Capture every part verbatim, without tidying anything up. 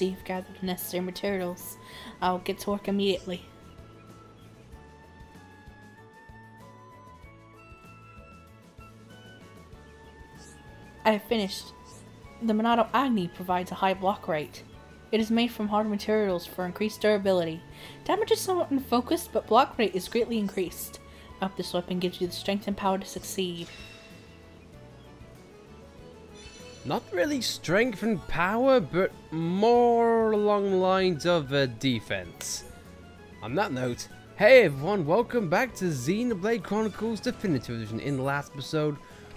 so you've gathered the necessary materials. I'll get to work immediately. I have finished. The Monado Agni provides a high block rate. It is made from hard materials for increased durability. Damage is somewhat unfocused, but block rate is greatly increased. Up this weapon gives you the strength and power to succeed. Not really strength and power, but more along the lines of uh, defense. On that note, hey everyone, welcome back to Xenoblade Chronicles Definitive Edition. In the last episode,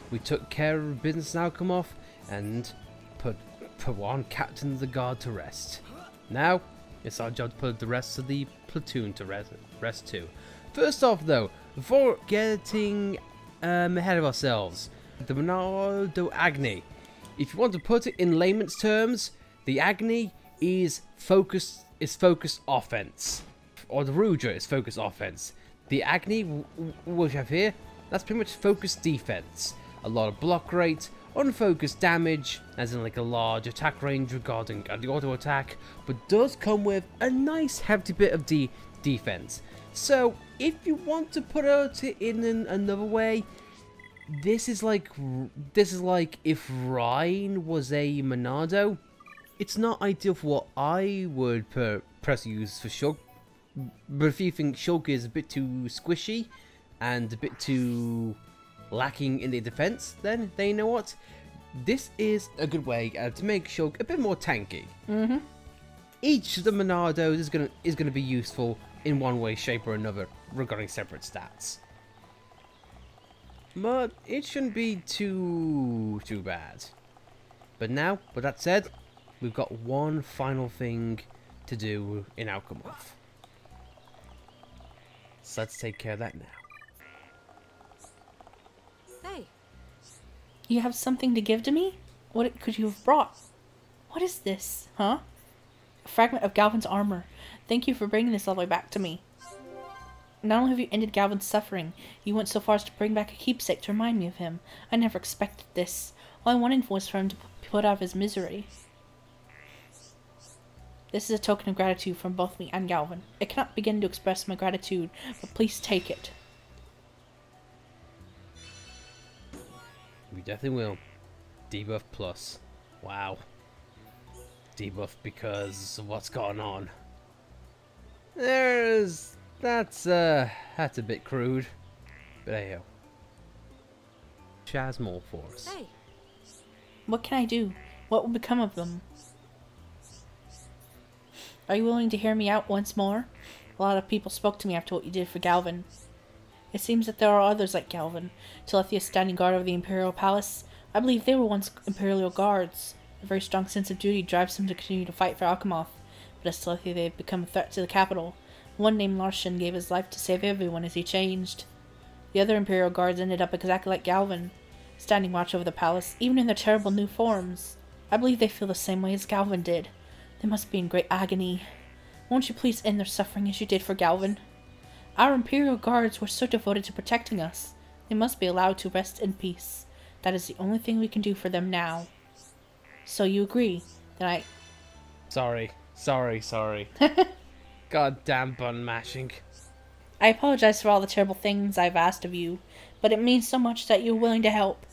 we took care of business in Alchemoth and put Pawan, Captain of the Guard, to rest. Now, it's our job to put the rest of the platoon to rest, rest too. First off though, before getting um, ahead of ourselves, the Monado Agni. If you want to put it in layman's terms, the Agni is focused is focused offense. Or the Rudra is focused offense. The Agni, what we have here, that's pretty much focused defense. A lot of block rate, unfocused damage, as in like a large attack range regarding the auto attack, but does come with a nice hefty bit of de defense. So if you want to put out it in an, another way, this is like this is like if Reyn was a Monado. It's not ideal for what I would per press use for Shulk, but if you think Shulk is a bit too squishy and a bit too lacking in the defense, then they know what, this is a good way uh, to make Shulk a bit more tanky. Mm-hmm. Each of the Monados is gonna is gonna be useful in one way, shape, or another regarding separate stats, but it shouldn't be too too bad. But now, with that said, we've got one final thing to do in Alchemoth, so let's take care of that now. Hey. You have something to give to me? What could you have brought? What is this, huh? A fragment of Galvin's armor. Thank you for bringing this all the way back to me. Not only have you ended Galvin's suffering, you went so far as to bring back a keepsake to remind me of him. I never expected this. All I wanted was for him to be put out of his misery. This is a token of gratitude from both me and Galvin. I cannot begin to express my gratitude, but please take it. We definitely will. Debuff plus. Wow. Debuff because of what's going on. There's... That's, uh... That's a bit crude. But hey, yo. Shaz more for us. Hey. What can I do? What will become of them? Are you willing to hear me out once more? A lot of people spoke to me after what you did for Galvin. It seems that there are others like Galvin. Telethia standing guard over the Imperial Palace. I believe they were once Imperial Guards. A very strong sense of duty drives them to continue to fight for Alchemoth. But as Telethia, they have become a threat to the capital. One named Larshan gave his life to save everyone as he changed. The other Imperial Guards ended up exactly like Galvin, standing watch over the palace, even in their terrible new forms. I believe they feel the same way as Galvin did. They must be in great agony. Won't you please end their suffering as you did for Galvin? Our Imperial Guards were so devoted to protecting us. They must be allowed to rest in peace. That is the only thing we can do for them now. So you agree that I... Sorry, sorry, sorry. Goddamn bun mashing. I apologize for all the terrible things I've asked of you, but it means so much that you're willing to help.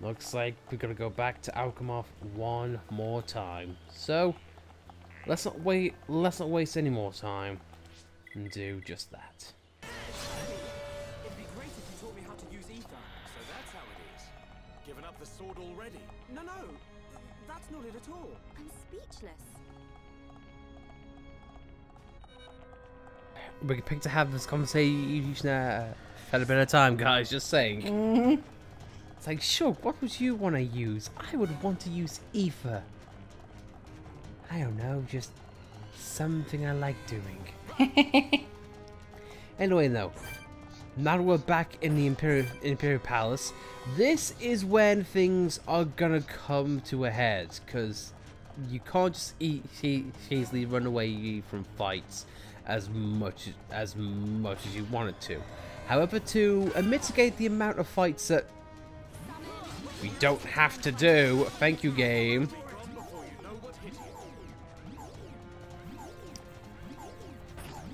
Looks like we're gonna go back to Alchemoth one more time. So let's not wait let's not waste any more time and do just that. It'd be great if you taught me how to use ether, so that's how it is. Given up the sword already. No no, that's not it at all. I'm speechless. We could pick to have this conversation uh, at a bit of time, guys, just saying. Mm-hmm. It's like, sure, what would you want to use? I would want to use ether. I don't know, just something I like doing. Anyway, though, now that we're back in the Imperial, Imperial Palace, this is when things are gonna come to a head, because you can't just e e easily run away from fights as much as much as you wanted to. However, to uh, mitigate the amount of fights that we don't have to do. Thank you, game.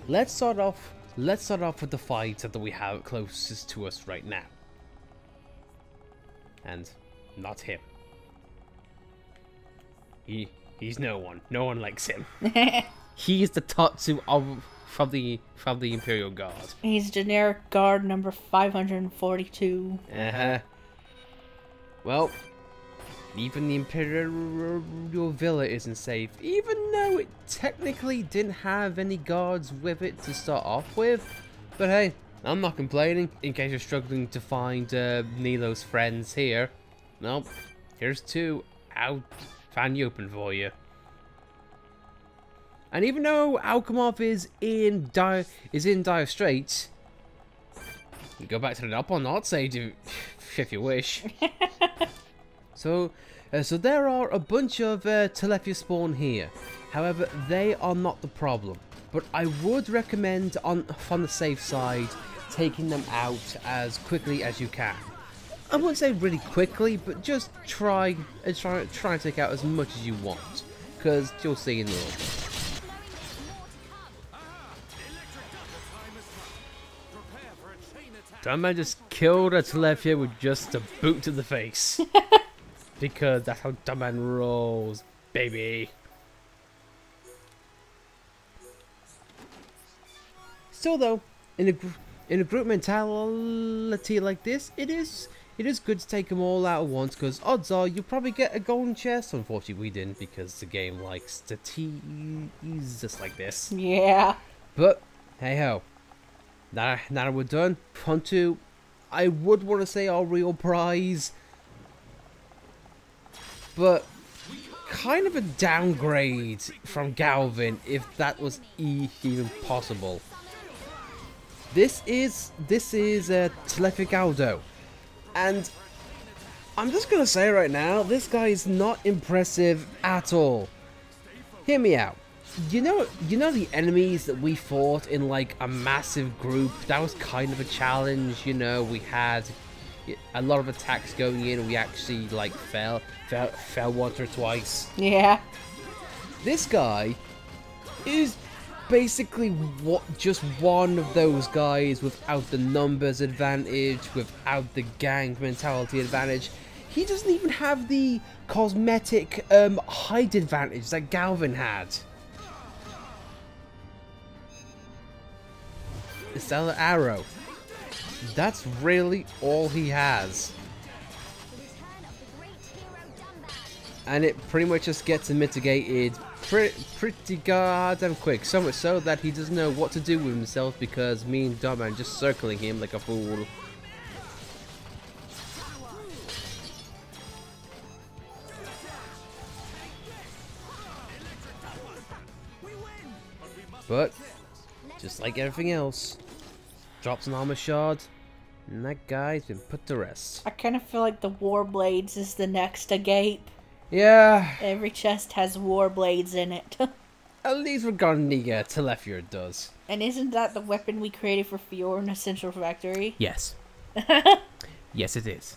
Let's start off, let's start off with the fight that we have closest to us right now. And not him. He, he's no one. No one likes him. He is the Tatsu of, from the from the Imperial Guard. He's generic guard number five hundred forty-two. Uh-huh. Well, even the Imperial Villa isn't safe, even though it technically didn't have any guards with it to start off with. But hey, I'm not complaining. In case you're struggling to find uh, Nilo's friends here, nope, here's two out, fanny open for you. And even though Alchemoth is in dire is in dire straits, you go back to the up or not say do if you wish. So, uh, so there are a bunch of uh, Telethia spawn here. However, they are not the problem. But I would recommend, on from the safe side, taking them out as quickly as you can. I wouldn't say really quickly, but just try and try try and take out as much as you want, because you'll see in a little bit. Dunban just killed a Telethia with just a boot to the face. Because that's how Dunban rolls, baby. Still though, in a in a group mentality like this, it is it is good to take them all out at once, because odds are you'll probably get a golden chest. Unfortunately we didn't, because the game likes to tease us like this. Yeah. But hey ho. Now, now that we're done, on to, I would want to say our real prize, but kind of a downgrade from Galvin, if that was even possible. This is, this is a Telethia Galdo, and I'm just going to say right now, this guy is not impressive at all. Hear me out. You know, you know the enemies that we fought in like a massive group. That was kind of a challenge. You know, we had a lot of attacks going in, and we actually like fell, fell, fell once or twice. Yeah. This guy is basically what just one of those guys without the numbers advantage, without the gang mentality advantage. He doesn't even have the cosmetic um, height advantage that Galvin had. Stellar Arrow. That's really all he has. And it pretty much just gets mitigated pretty, pretty goddamn quick. So much so that he doesn't know what to do with himself, because me and Dunban just circling him like a fool. But just like everything else, drops an armor shard, and that guy's been put to rest. I kind of feel like the war blades is the next agape. Yeah. Every chest has war blades in it. At least regarding the uh, Telethia does. And isn't that the weapon we created for Fjorn's Central Factory? Yes. Yes, it is.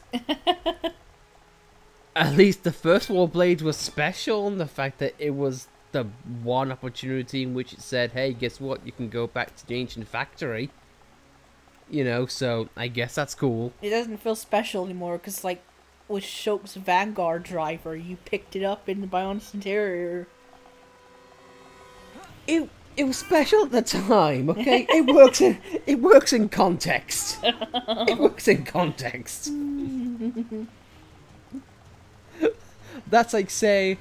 At least the first war blade was special in the fact that it was the one opportunity in which it said, hey, guess what, you can go back to the ancient factory, you know, so I guess that's cool. It doesn't feel special anymore, because like with Shulk's Vanguard driver, you picked it up in the Bionis interior. It, it was special at the time, okay? It works in, it works in context. It works in context. That's like, say,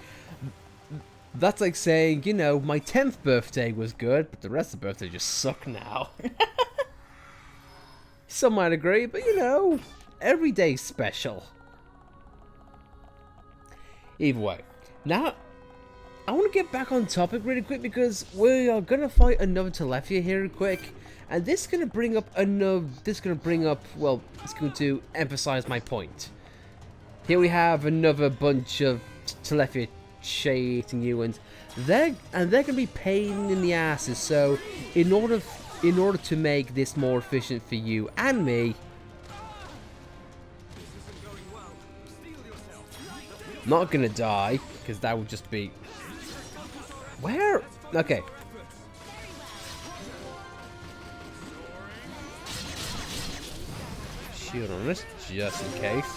That's like saying, you know, my tenth birthday was good, but the rest of the birthday just suck now. Some might agree, but you know, every day's special. Either way, now, I want to get back on topic really quick, because we are going to fight another Telethia here quick. And this is going to bring up another, this is going to bring up, well, it's going to emphasize my point. Here we have another bunch of Telethia chasing you, and they're and they're gonna be pain in the asses. So in order in order to make this more efficient for you and me, Not gonna die, because that would just be... Where? Okay. Shield on us, just in case.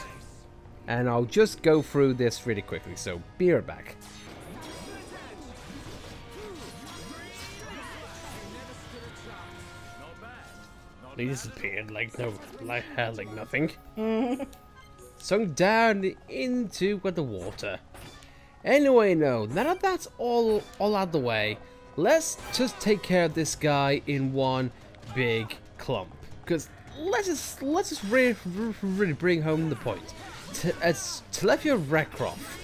And I'll just go through this really quickly, so be right back. He disappeared like no, like hell, like nothing. Sunk down into the water. Anyway, no, now that that's all, all out of the way, let's just take care of this guy in one big clump. Because let's just, let's just really, really bring home the point. T as Telefior Recroft.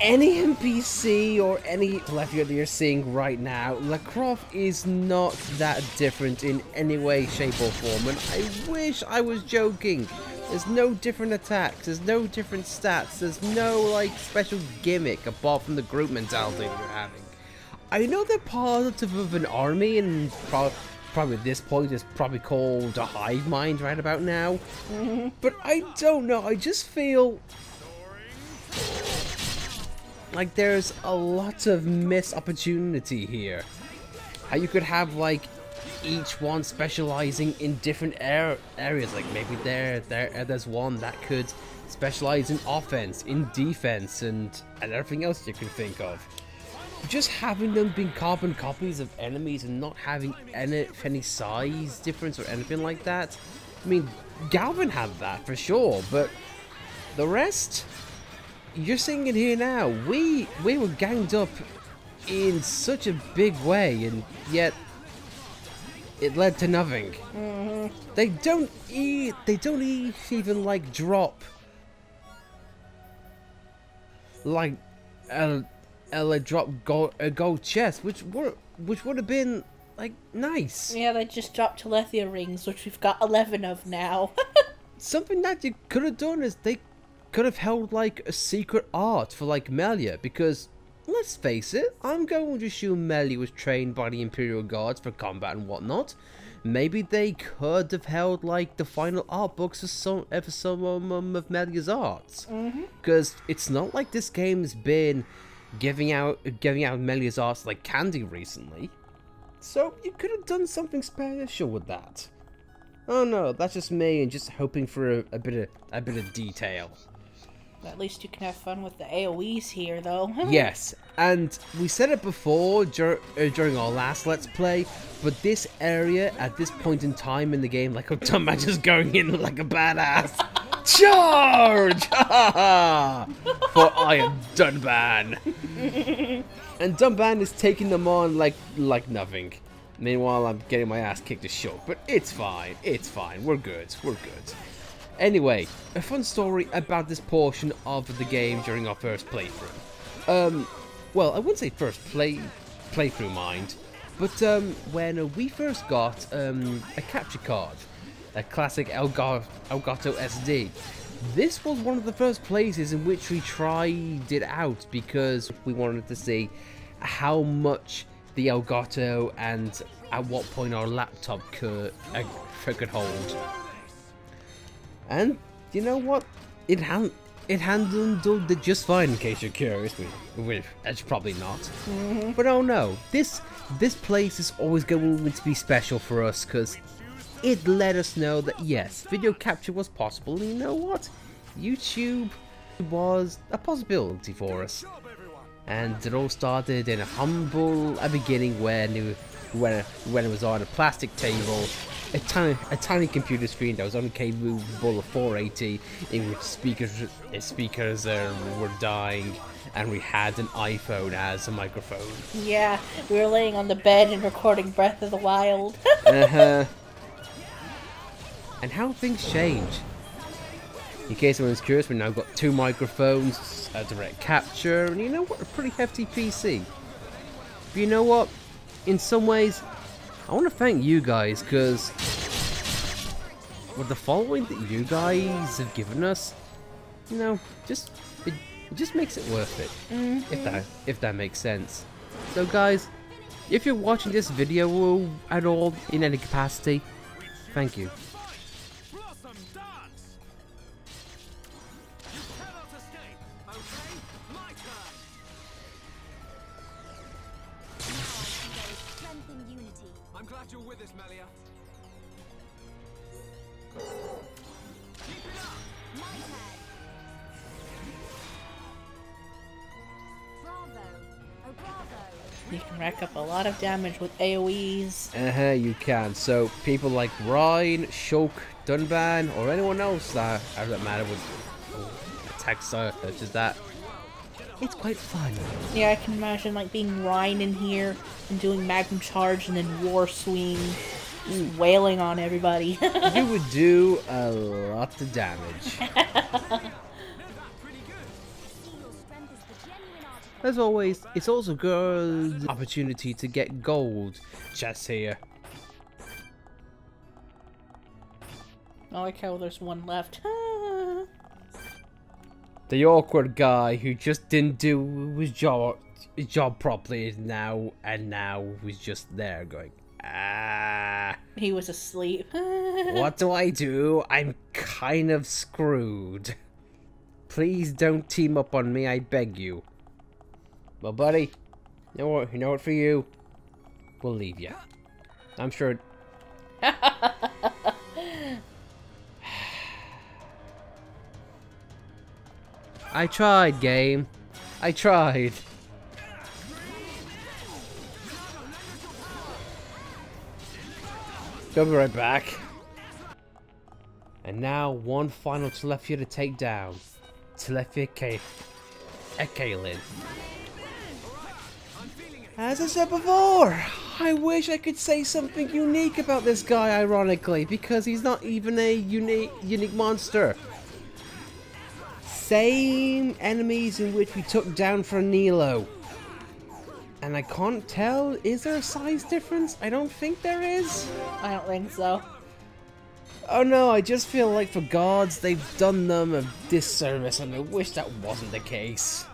Any N P C or any Telefior that you're seeing right now, Lacroft is not that different in any way, shape or form, and I wish I was joking. There's no different attacks, there's no different stats, there's no like special gimmick apart from the group mentality that you're having. I know they're part of an army, and pro probably at this point it's probably called a hive mind right about now, but I don't know, I just feel... like there's a lot of missed opportunity here. How you could have like each one specializing in different er areas. Like maybe there, there, there's one that could specialize in offense, in defense, and and everything else you can think of. Just having them being carbon copies of enemies and not having any any size difference or anything like that. I mean, Galvin had that for sure, but the rest. You're seeing it here now. We we were ganged up in such a big way, and yet it led to nothing. Mm-hmm. They don't e they don't e even like drop like a, a drop gold, a gold chest, which were which would have been like nice. Yeah, they just dropped Telethia rings, which we've got eleven of now. Something that you could have done is they. Could have held like a secret art for like Melia, because let's face it, I'm going to assume Melia was trained by the Imperial Guards for combat and whatnot. Maybe they could have held like the final art books for some for some um, of Melia's arts, because mm-hmm. It's not like this game's been giving out giving out Melia's arts like candy recently. So you could have done something special with that. Oh no, that's just me and just hoping for a, a bit of a bit of detail. At least you can have fun with the A O Es here, though. Yes, and we said it before dur uh, during our last Let's Play, but this area at this point in time in the game, like oh, Dunban just going in like a badass. Charge! For I am Dunban. And Dunban is taking them on like like nothing. Meanwhile, I'm getting my ass kicked to Shulk, but it's fine. It's fine. We're good. We're good. Anyway, a fun story about this portion of the game during our first playthrough. Um, well, I wouldn't say first play playthrough, mind, but um, when we first got um, a capture card, a classic Elgato S D, this was one of the first places in which we tried it out because we wanted to see how much the Elgato and at what point our laptop could, uh, could hold. And you know what? It, hand, it handled it just fine, in case you're curious. We, we, it's probably not. Mm-hmm. But oh no, this, this place is always going to be special for us because it let us know that yes, video capture was possible. And you know what? YouTube was a possibility for us. And it all started in a humble a beginning when it, when, when it was on a plastic table, a tiny, a tiny computer screen that was only capable of four eighty, in which speakers, speakers uh, were dying, and we had an iPhone as a microphone. Yeah, we were laying on the bed and recording Breath of the Wild. uh-huh. And how things change. In case anyone's curious, we've now got two microphones, a direct capture, and you know what, a pretty hefty P C. But you know what, in some ways, I want to thank you guys, because with the following that you guys have given us, you know, just, it, it just makes it worth it, mm-hmm. if that, if that makes sense. So guys, if you're watching this video at all, in any capacity, thank you. I'm glad you're with us, Melia. Keep it up! My tag! Bravo! Oh, bravo! You can rack up a lot of damage with A O Es. Uh-huh, you can. So, people like Reyn, Shulk, Dunban, or anyone else that have that matter with attacks such as that. It's quite fun. Yeah, I can imagine like being Reyn in here and doing Magnum Charge and then War Swing, just mm. wailing on everybody. You would do a lot of damage. As always, it's also a good opportunity to get gold just here. I like how there's one left. The awkward guy who just didn't do his job, his job properly is now, and now was just there going, ah. He was asleep. What do I do? I'm kind of screwed. Please don't team up on me, I beg you. Well, buddy, you know what, you know what for you? We'll leave you. I'm sure. I tried, game. I tried. They'll be right back. And now one final Telethia to take down. Telethia K at Kaelin. As I said before, I wish I could say something unique about this guy, ironically, because he's not even a unique unique monster. Same enemies in which we took down from Nilo. And I can't tell, is there a size difference? I don't think there is. I don't think so. Oh no, I just feel like for guards, they've done them a disservice and I wish that wasn't the case.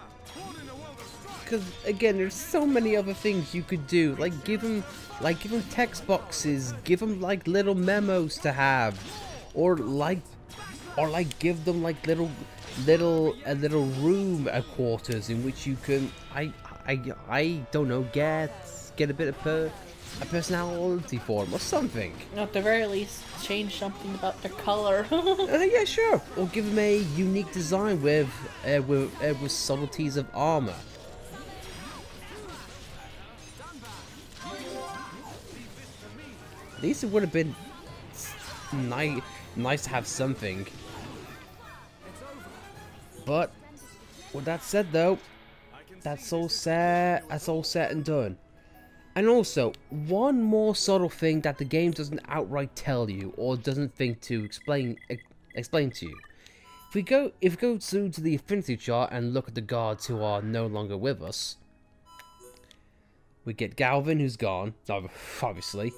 Because again, there's so many other things you could do, like give them, like give them text boxes, give them like little memos to have, or like, or like give them like little little a little room at quarters in which you can I I I don't know get get a bit of per, a personality form or something. At the very least, change something about their color. uh, yeah, sure. Or give them a unique design with uh, with uh, with subtleties of armor. At least it would have been nice nice to have something. But with that said, though, that's all set. That's all set and done. And also, one more subtle thing that the game doesn't outright tell you or doesn't think to explain explain to you. If we go, if we go through to the affinity chart and look at the guards who are no longer with us, we get Galvin, who's gone, obviously.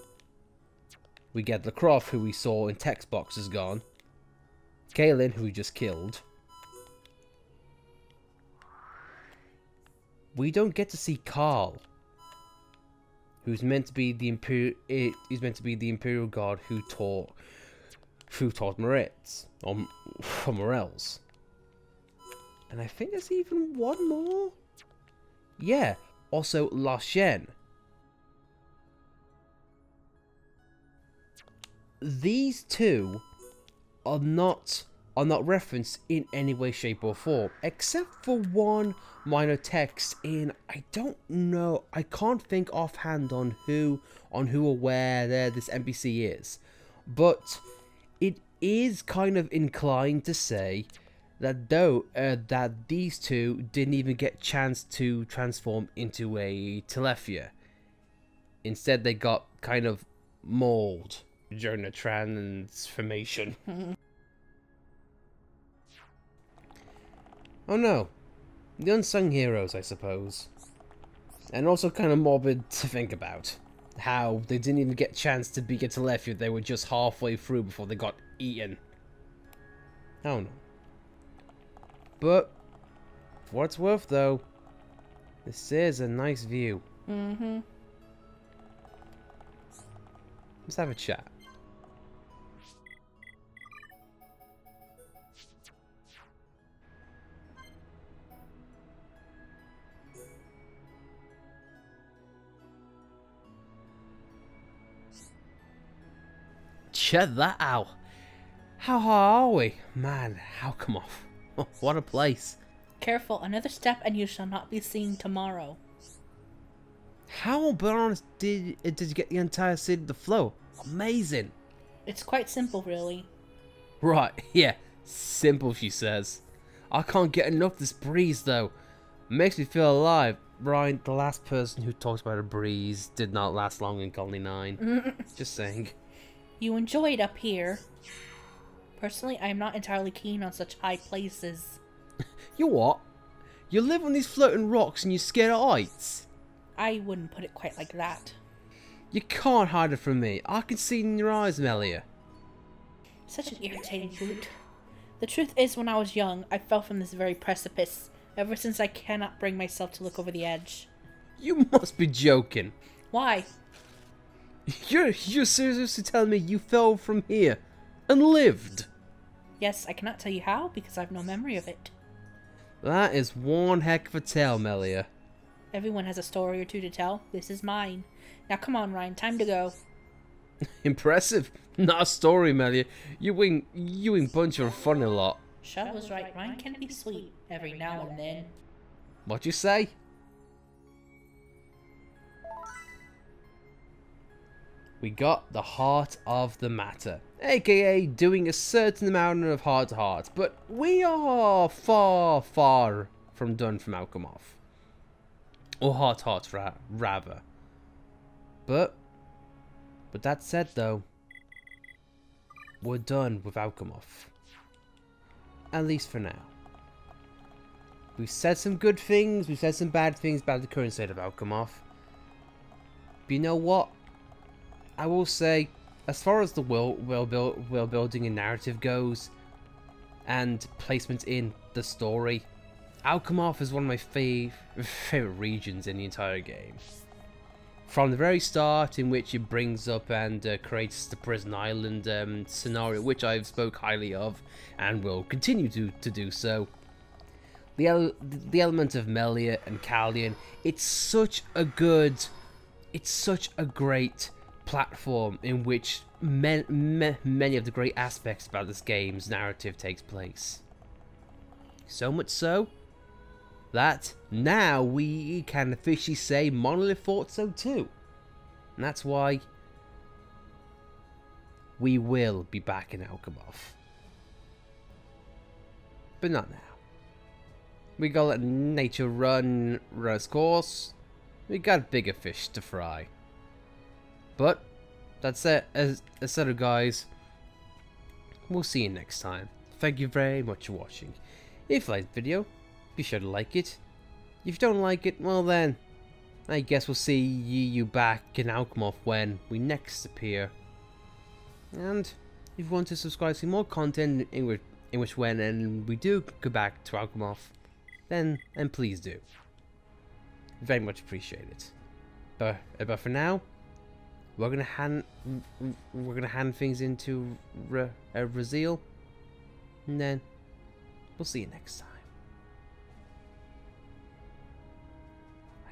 We get Lacroft, who we saw in text box, is gone. Kaelin, who we just killed. We don't get to see Karl, who's meant to be the imperial. He's meant to be the imperial guard who taught, who taught Moritz or, or Morels. And I think there's even one more. Yeah. Also, La Shen. These two are not. Are not referenced in any way, shape, or form, except for one minor text in I don't know, I can't think offhand on who on who or where there this N P C is, but it is kind of inclined to say that though uh, that these two didn't even get chance to transform into a Telethia. Instead, they got kind of mauled during the transformation. Oh no, the unsung heroes, I suppose. And also kind of morbid to think about. How they didn't even get a chance to be a Telethia, they were just halfway through before they got eaten. Oh no. But, for what it's worth though, this is a nice view. Mm-hmm. Let's have a chat. check that out. How high are we? Man, how come off? What a place. Careful, another step and you shall not be seen tomorrow. How on Bionis did, did you get the entire city to the flow? Amazing. It's quite simple, really. Right, yeah. Simple, she says. I can't get enough of this breeze, though. It makes me feel alive. Ryan, the last person who talked about a breeze did not last long in Colony nine. Just saying. You enjoy it up here. Personally, I am not entirely keen on such high places. You what? You live on these floating rocks and you're scared of heights? I wouldn't put it quite like that. You can't hide it from me. I can see it in your eyes, Melia. Such an irritating brute. The truth is, when I was young, I fell from this very precipice. Ever since, I cannot bring myself to look over the edge. You must be joking. Why? You're, you're seriously telling me you fell from here and lived? Yes, I cannot tell you how because I have no memory of it. That is one heck of a tale, Melia. Everyone has a story or two to tell. This is mine. Now come on, Ryan, time to go. Impressive. Not a story, Melia. You wing, you wing bunch are fun a lot. Shut was right, Ryan can be sweet every now and then. What'd you say? We got the heart of the matter, aka doing a certain amount of heart to heart, but we are far, far from done from Alchemoth. Or heart to heart, ra rather. But, with that said though, we're done with Alchemoth. At least for now. We've said some good things, we've said some bad things about the current state of Alchemoth. But you know what? I will say, as far as the world, world, build, world building and narrative goes, and placement in the story, Alchemoth is one of my fav favourite regions in the entire game. From the very start, in which it brings up and uh, creates the Prison Island um, scenario, which I've spoke highly of and will continue to, to do so. The, el the element of Melia and Kalian, it's such a good, it's such a great platform in which me me many of the great aspects about this game's narrative takes place. So much so that now we can officially say Monolith thought so too. And that's why we will be back in Alchemoth. But not now. We gotta let nature run its course. We got bigger fish to fry. But that's it. As I said, guys, we'll see you next time. Thank you very much for watching. If you liked the video, be sure to like it. If you don't like it, well then, I guess we'll see you back in Alchemoth when we next appear. And if you want to subscribe to see more content in which, in which when and we do go back to Alchemoth, then and please do. Very much appreciate it. But but for now, we're gonna hand we're gonna hand things into Ra uh, Raziel, and then we'll see you next time.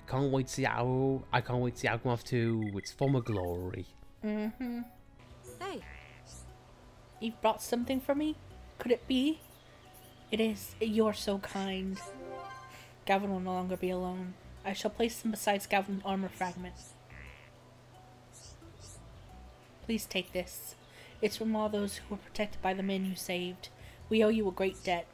Can't wait to see how I can't wait to see Alchemoth to its former glory. Mm-hmm. Hey, you brought something for me? Could it be? It is. You're so kind. Galvin will no longer be alone. I shall place them beside Galvin's armor fragments. Please take this. It's from all those who were protected by the men you saved. We owe you a great debt.